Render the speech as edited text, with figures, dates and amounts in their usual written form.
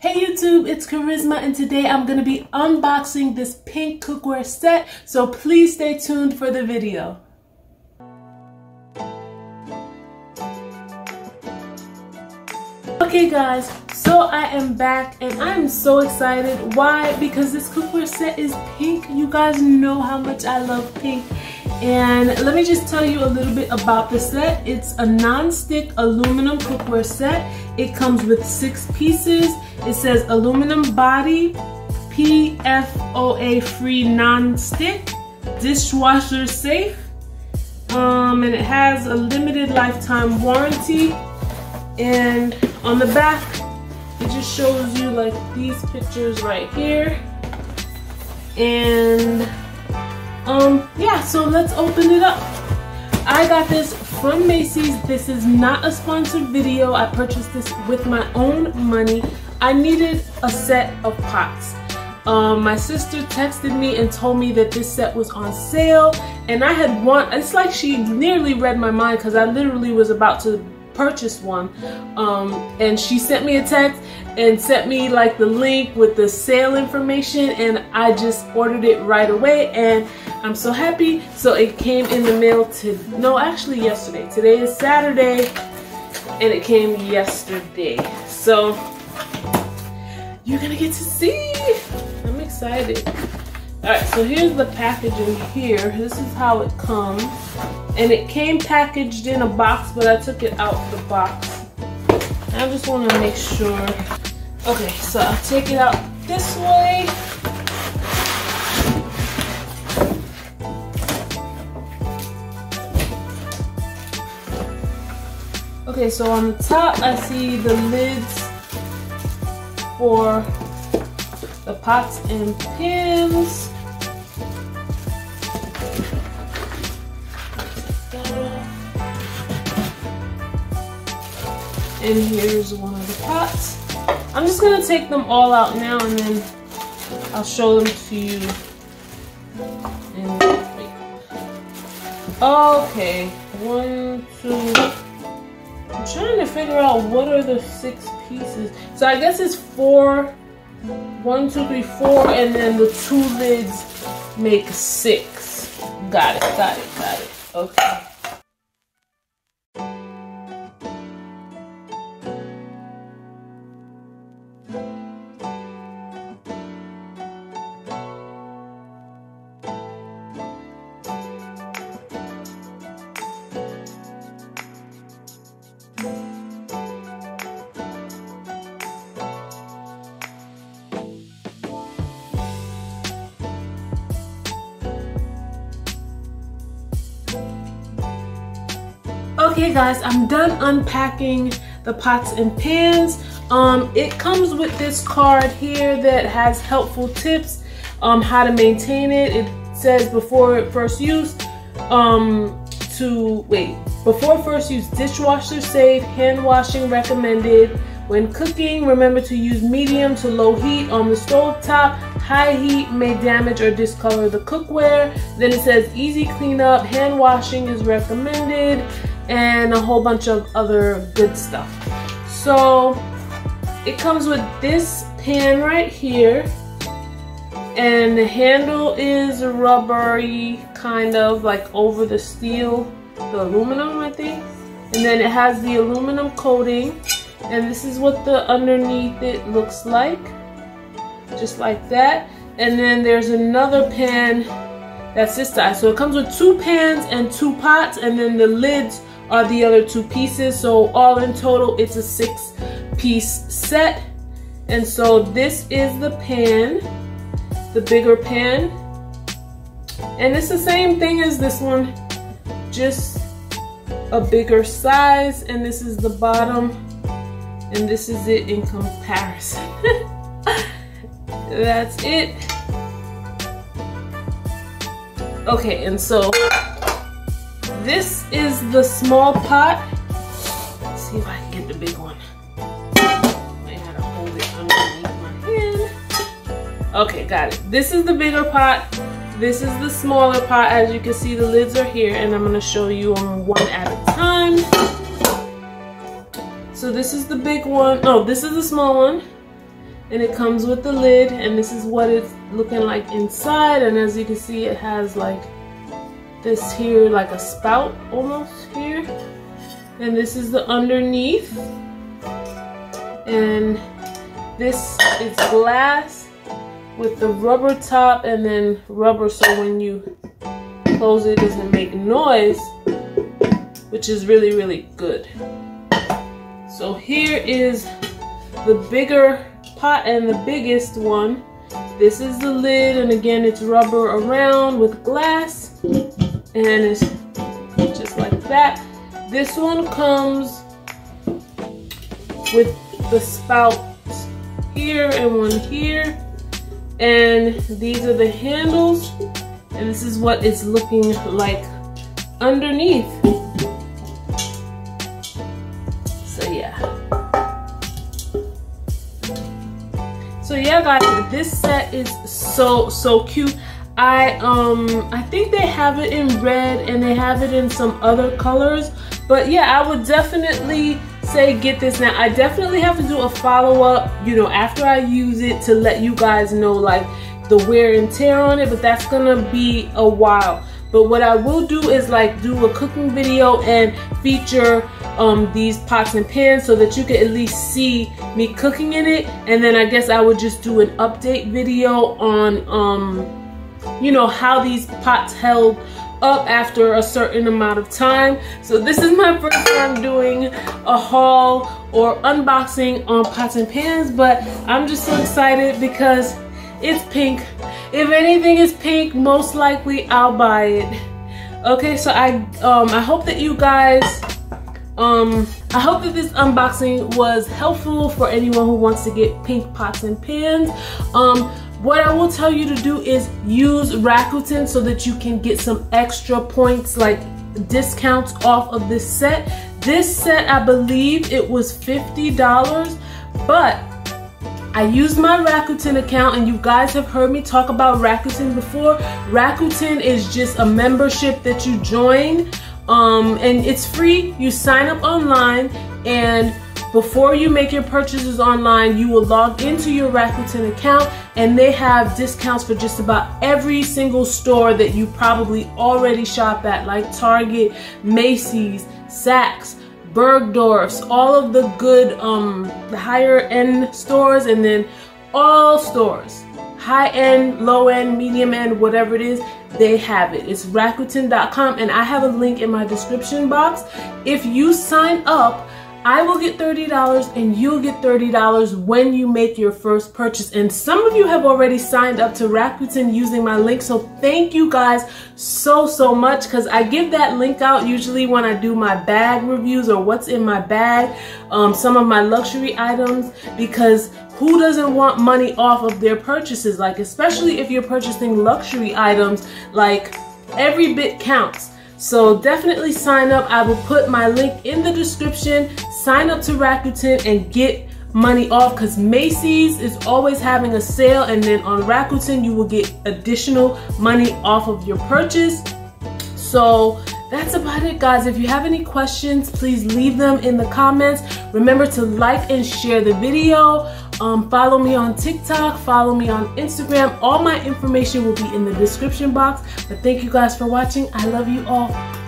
Hey YouTube, it's Charisma, and today I'm going to be unboxing this pink cookware set, so please stay tuned for the video. Okay guys, so I am back and I'm so excited. Why? Because this cookware set is pink. You guys know how much I love pink. And let me just tell you a little bit about the set. It's a non-stick aluminum cookware set. It comes with 6 pieces. It says aluminum body, PFOA free non-stick, dishwasher safe, and it has a limited lifetime warranty. And on the back, it just shows you like these pictures right here. And yeah, so let's open it up. I got this from Macy's. This is not a sponsored video. I purchased this with my own money. I needed a set of pots. My sister texted me and told me that this set was on sale, and I had one. It's like she nearly read my mind, because I literally was about to purchase one, and she sent me a text and sent me like the link with the sale information, and I just ordered it right away, and I'm so happy. So it came in the mail yesterday. Today is Saturday and it came yesterday, so you're gonna get to see. I'm excited. Alright, so here's the packaging here. This is how it comes. And it came packaged in a box, but I took it out the box. I just want to make sure. Okay, so I'll take it out this way. Okay, so on the top I see the lids for the pots and pans. And here's one of the pots. I'm just gonna take them all out now and then I'll show them to you. And okay, one, two. I'm trying to figure out what are the 6 pieces. So I guess it's 4, 1, 2, 3, 4, and then the 2 lids make 6. Got it, got it, got it. Okay. Okay guys, I'm done unpacking the pots and pans. It comes with this card here that has helpful tips on how to maintain it. It says before first use, dishwasher safe, hand washing recommended. When cooking, remember to use medium to low heat on the stove top. High heat may damage or discolor the cookware. Then it says easy cleanup, hand washing is recommended, and a whole bunch of other good stuff. So it comes with this pan right here, and the handle is rubbery, kind of like over the steel, the aluminum I think, and then it has the aluminum coating, and this is what the underneath it looks like, just like that. And then there's another pan that's this size. So it comes with 2 pans and 2 pots, and then the lids are the other 2 pieces. So all in total it's a 6-piece set. And so this is the pan, the bigger pan, and it's the same thing as this one, just a bigger size. And this is the bottom, and this is it in comparison. That's it. Okay, and so this is the small pot. Let's see if I can get the big one. I gotta hold it underneath my hand. Okay, got it. This is the bigger pot. This is the smaller pot. As you can see, the lids are here, and I'm gonna show you one at a time. So this is the big one. Oh, this is the small one. and it comes with the lid, and this is what it's looking like inside. And as you can see, it has like this here, like a spout almost here, and this is the underneath, and this is glass with the rubber top and then rubber, so when you close it, it doesn't make noise, which is really, really good. So here is the bigger pot and the biggest one. This is the lid, and again it's rubber around with glass, and it's just like that. This one comes with the spouts here and one here, and these are the handles, and this is what it's looking like underneath. So yeah, guys, this set is so cute. I think they have it in red and they have it in some other colors, but yeah, I would definitely say get this. Now I definitely have to do a follow-up, you know, after I use it, to let you guys know like the wear and tear on it, but that's gonna be a while. But what I will do is like do a cooking video and feature these pots and pans so that you can at least see me cooking in it. And then I guess I would just do an update video on you know, how these pots held up after a certain amount of time. So this is my first time doing a haul or unboxing on pots and pans, but I'm just so excited because it's pink. If anything is pink, most likely I'll buy it. Okay, so I hope that you guys I hope that this unboxing was helpful for anyone who wants to get pink pots and pans. What I will tell you to do is use Rakuten so that you can get some extra points, like discounts off of this set. This set, I believe it was $50, but I use my Rakuten account, and you guys have heard me talk about Rakuten before. Rakuten is just a membership that you join, and it's free. You sign up online, and before you make your purchases online, you will log into your Rakuten account, and they have discounts for just about every single store that you probably already shop at, like Target, Macy's, Saks, Bergdorf's, all of the good, the higher end stores, and then all stores, high end, low end, medium end, whatever it is, they have it. It's Rakuten.com, and I have a link in my description box. If you sign up, I will get $30 and you'll get $30 when you make your first purchase. And some of you have already signed up to Rakuten using my link, so thank you guys so much, because I give that link out usually when I do my bag reviews or what's in my bag, some of my luxury items, because who doesn't want money off of their purchases? Like, especially if you're purchasing luxury items, like every bit counts. So definitely sign up. I will put my link in the description. Sign up to Rakuten and get money off, because Macy's is always having a sale, and then on Rakuten you will get additional money off of your purchase. So that's about it, guys. If you have any questions, please leave them in the comments. Remember to like and share the video. Follow me on TikTok, follow me on Instagram. All my information will be in the description box. But thank you guys for watching. I love you all.